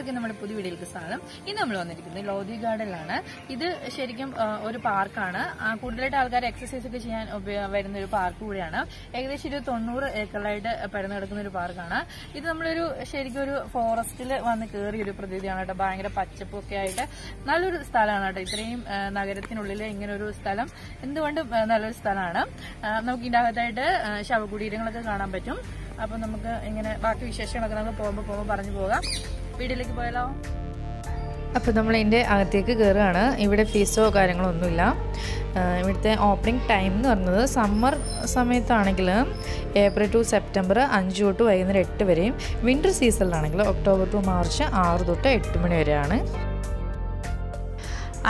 എല്ലാവർക്കും നമ്മുടെ പുതിയ വീഡിയോയിലേക്ക് സ്വാഗതം. ഇന്ന് നമ്മൾ വന്നിരിക്കുന്നത് ലോധി ഗാർഡനിലാണ്. ഇത് ശരിക്കും ഒരു പാർക്കാണ്. കൂടുതലായിട്ട് ആൾക്കാർ എക്സസൈസ് ഒക്കെ ചെയ്യാൻ വരുന്ന ഒരു പാർക്ക് കൂടിയാണ്. ഏകദേശം ഒരു 90 ഏക്കറിലായിട്ട് പരന്നു കിടക്കുന്ന ഒരു പാർക്കാണ്. ഇത് നമ്മളൊരു ശരിക്കും ഒരു ഫോറസ്റ്റിൽ വന്ന് കയറിയ ഒരു പ്രതീതിയാണ് കേട്ടോ. ഭയങ്കര പച്ചപ്പൊക്കെ ആയിട്ട് നല്ലൊരു സ്ഥലമാണ് കേട്ടോ. ഇത്രയും നഗരത്തിനുള്ളിൽ ഇങ്ങനൊരു സ്ഥലം എന്തുകൊണ്ടും നല്ലൊരു സ്ഥലമാണ്. നമുക്ക് ഇതിൻ്റെ അകത്തായിട്ട് ശവകുടീരങ്ങളൊക്കെ കാണാൻ പറ്റും. അപ്പൊ നമുക്ക് ഇങ്ങനെ ബാക്കി വിശേഷങ്ങളൊക്കെ നമുക്ക് പോകുമ്പോ പറഞ്ഞു പോകാം. വീട്ടിലേക്ക് പോയാലോ? അപ്പോൾ നമ്മൾ ഇതിൻ്റെ അകത്തേക്ക് കയറുകയാണ്. ഇവിടെ ഫീസോ കാര്യങ്ങളോ ഒന്നുമില്ല. ഇവിടുത്തെ ഓപ്പണിംഗ് ടൈം എന്ന് പറയുന്നത് സമ്മർ സമയത്താണെങ്കിൽ April to September 5 തൊട്ട് വൈകുന്നേരം 8 വരെയും, വിൻ്റർ സീസണിലാണെങ്കിൽ October to March 6 തൊട്ട് 8 മണി വരെയാണ്.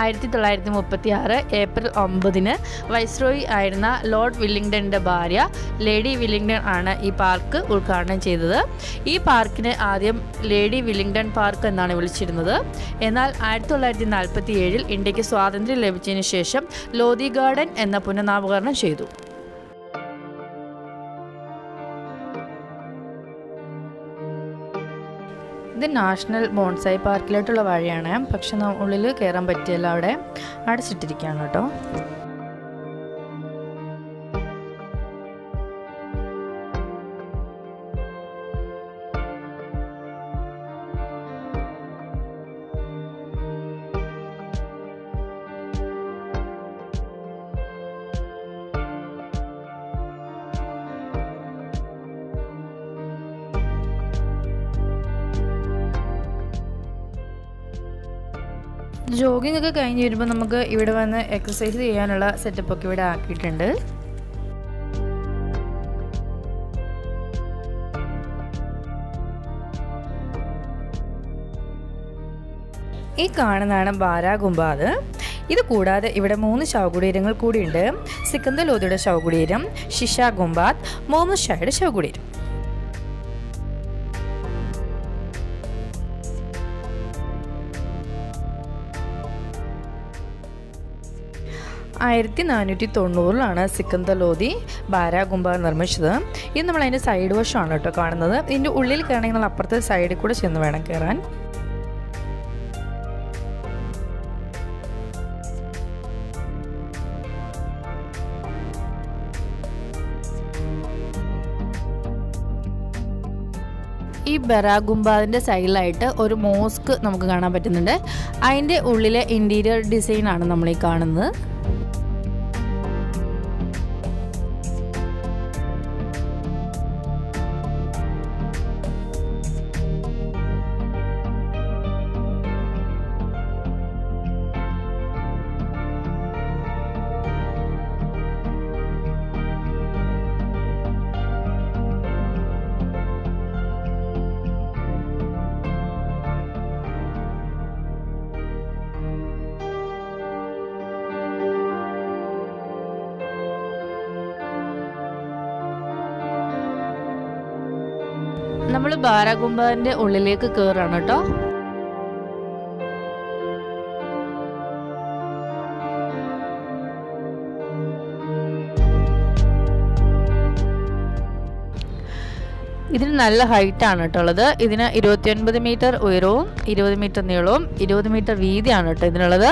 1936 April 9 വൈസ്രോയി ആയിരുന്ന ലോർഡ് വില്ലിംഗ്ടൻ്റെ ഭാര്യ ലേഡി വില്ലിംഗ്ടൺ ആണ് ഈ പാർക്ക് ഉദ്ഘാടനം ചെയ്തത്. ഈ പാർക്കിനെ ആദ്യം ലേഡി വില്ലിംഗ്ടൺ പാർക്ക് എന്നാണ് വിളിച്ചിരുന്നത്. എന്നാൽ 1947-ൽ ഇന്ത്യക്ക് സ്വാതന്ത്ര്യം ലഭിച്ചതിന് ശേഷം ലോധി ഗാർഡൻ എന്ന പുനർനാമകരണം ചെയ്തു. ഇത് നാഷണൽ ബോൺസായി പാർക്കിലോട്ടുള്ള വഴിയാണ്. പക്ഷെ ഉള്ളിൽ കയറാൻ പറ്റിയല്ല, അവിടെ അടച്ചിട്ടിരിക്കുകയാണ് കേട്ടോ. ജോഗിംഗ് ഒക്കെ കഴിഞ്ഞ് വരുമ്പോൾ നമുക്ക് ഇവിടെ വന്ന് എക്സസൈസ് ചെയ്യാനുള്ള സെറ്റപ്പൊക്കെ ഇവിടെ ആക്കിയിട്ടുണ്ട്. ഈ കാണുന്നതാണ് ബാരാ ഗുംബാദ്. ഇത് കൂടാതെ ഇവിടെ 3 ശവകുടീരങ്ങൾ കൂടിയുണ്ട്. സിക്കന്ദർ ലോധിയുടെ ശവകുടീരം, ഷിഷ ഗുംബാദ്, മുഹമ്മദ് ഷായുടെ ശവകുടീരം. $1490 സിക്കന്ദർ ലോധി ബാരാ ഗുംബാദ് നിർമ്മിച്ചത്. ഇത് നമ്മൾ അതിൻ്റെ സൈഡ് വശമാണ് കേട്ടോ കാണുന്നത്. ഇതിൻ്റെ ഉള്ളിൽ കയറണമെങ്കിൽ നമ്മൾ അപ്പുറത്തെ സൈഡിൽ കൂടെ ചെന്ന് വേണം കയറാൻ. ഈ ബരാ ഗുംബാദിൻ്റെ സൈഡിലായിട്ട് ഒരു മോസ്ക് നമുക്ക് കാണാൻ പറ്റുന്നുണ്ട്. അതിൻ്റെ ഉള്ളിലെ ഇൻറ്റീരിയർ ഡിസൈനാണ് നമ്മളീ കാണുന്നത്. നമ്മൾ ബാരാ ഗുംബാദിന്റെ ഉള്ളിലേക്ക് കയറാണ് കേട്ടോ. ഇതിന് നല്ല ഹൈറ്റ് ആണ് കേട്ടോ ഉള്ളത്. ഇതിന് 29 മീറ്റർ ഉയരവും 20 മീറ്റർ നീളവും 20 മീറ്റർ വീതിയാണ് കേട്ടോ ഇതിനുള്ളത്.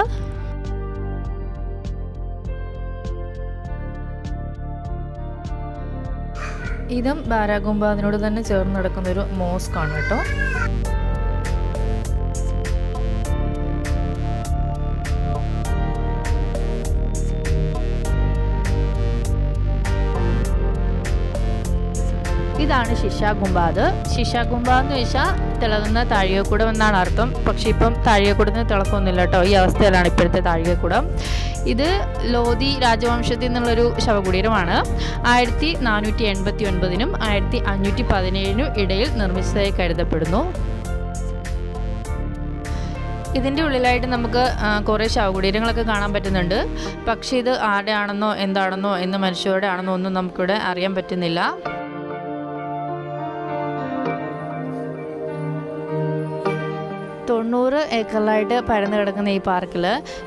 ഇതും ബാരാ ഗുംബാദിനോട് തന്നെ ചേർന്ന് നടക്കുന്ന ഒരു മോസ്ക് ആണ് കേട്ടോ. ഇതാണ് ഷിഷ ഗുംബാദ്. ഷിഷ ഗുംബാദ് എന്ന് വെച്ചാൽ തിളങ്ങുന്ന താഴികക്കൂടം എന്നാണ് അർത്ഥം. പക്ഷെ ഇപ്പം താഴികക്കൂടത്തിന് തിളക്കൊന്നുമില്ല കേട്ടോ. ഈ അവസ്ഥയിലാണ് ഇപ്പോഴത്തെ താഴികക്കൂടം. ഇത് ലോധി രാജവംശത്തിൽ നിന്നുള്ളൊരു ശവകുടീരമാണ്. 1489-നും 1517-നും ഇടയിൽ നിർമ്മിച്ചതായി കരുതപ്പെടുന്നു. ഇതിൻ്റെ ഉള്ളിലായിട്ട് നമുക്ക് കുറേ ശവകുടീരങ്ങളൊക്കെ കാണാൻ പറ്റുന്നുണ്ട്. പക്ഷേ ഇത് ആരുടെ ആണെന്നോ എന്താണെന്നോ എന്ന് മനുഷ്യരുടെ ആണെന്നോ ഒന്നും നമുക്കിവിടെ അറിയാൻ പറ്റുന്നില്ല. തൊണ്ണൂറ് ഏക്കറിലായിട്ട് പരന്നു കിടക്കുന്ന ഈ പാർക്കിൽ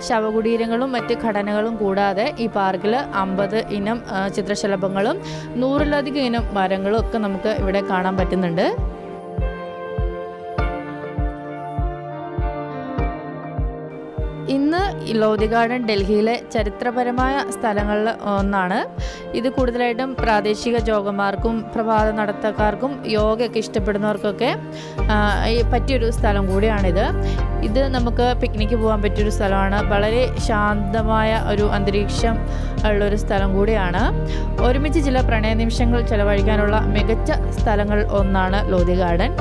ശവകുടീരങ്ങളും മറ്റ് ഘടനകളും കൂടാതെ ഈ പാർക്കിൽ 50 ഇനം ചിത്രശലഭങ്ങളും 100-ലധികം ഇനം മരങ്ങളും ഒക്കെ നമുക്ക് ഇവിടെ കാണാൻ പറ്റുന്നുണ്ട്. In the Lodi Garden, Delhi, Charitra Paramaya, Stalangal Nana, either Kudalatum, Pradeshika Jogamarkum, Prabhada Natakarkum, Yoga Kishtapadanarkoke, Patiru Stalangudi another, either Namaka, Picnic Buam Petiru Salana, Balare, Shandamaya, Uru Andriksham, Aldoris Stalangudiana, Orimichilla Prananim Shangal Chalavarikanula, Megacha, Stalangal Onana, Lodi Garden.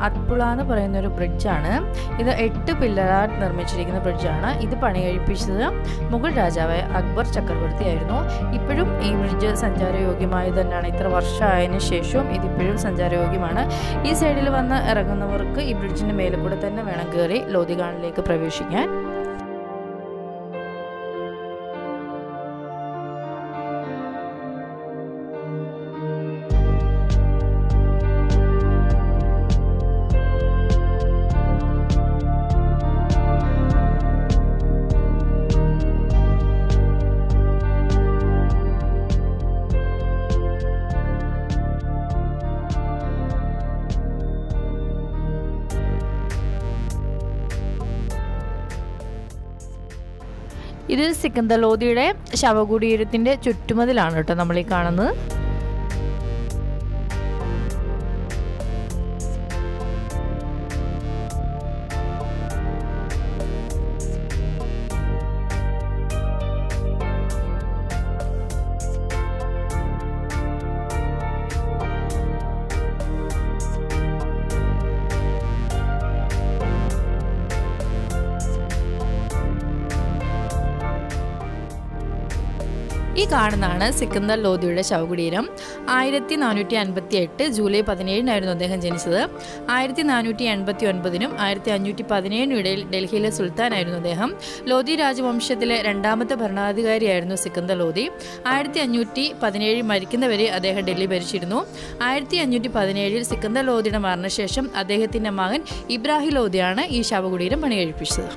Atpulana Paranuru Bridge Chana, either eight to Pillar, Narmachina Bridge Chana, either Panay Pisham, Mughal Rajaway, Akbar Chakravarti Arno, Ipidum Ebridge Sanjari Yogima, the Nanitra Varsha in Sheshum, Idipidum Sanjari Yogimana, East Idilvana, Araganavaka, Ibridge in Melaputana, Managari, Lodigan Lake Pravishingan. This is Sikandar Lodi, Shavagudi, Chuttumadilana, Namalikana. This is Sikandar Lodi's Shavagudiram. 1458 July 17 Janithathu. 1489 1517 Delhi Sultan Ayirunnu. Lodi Rajavamshathile randamathe Bharanadhikariyayirunnu Sikandar Lodi. 1517 marikkunnavare അദ്ദേഹം ഡൽഹി ഭരിച്ചിരുന്നു. 1517 സിക്കന്ദർ ലോധിയുടെ മരണശേഷം അദ്ദേഹത്തിന്റെ മകൻ ഇബ്രാഹിം ലോധിയാണ് ഈ ശവകുടീരം പണികഴിപ്പിച്ചത്.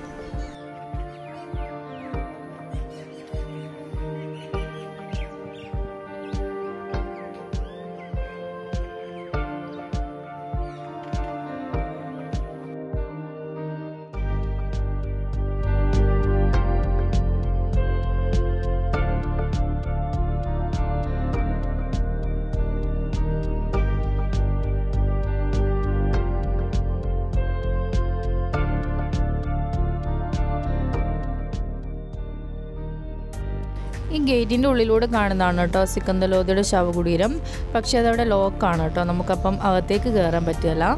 Gate in Luliluda Karnanata, Sikandar Lodi Shavagudiram, Paksha the Low Karnata, Namukapam, our take Garam Batella.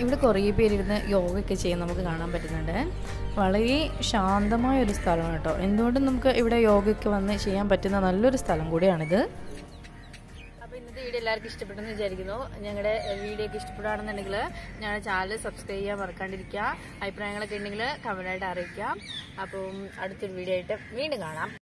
If the Korea period in the Yoga Kitchen, Namakana Batanada, Valagi Shandama Ristalanato, in Dodanamka, if the Yoga Kavan, Shayam Batana Luristalangudi another. If you like this video, please subscribe to my channel. Please comment on the video.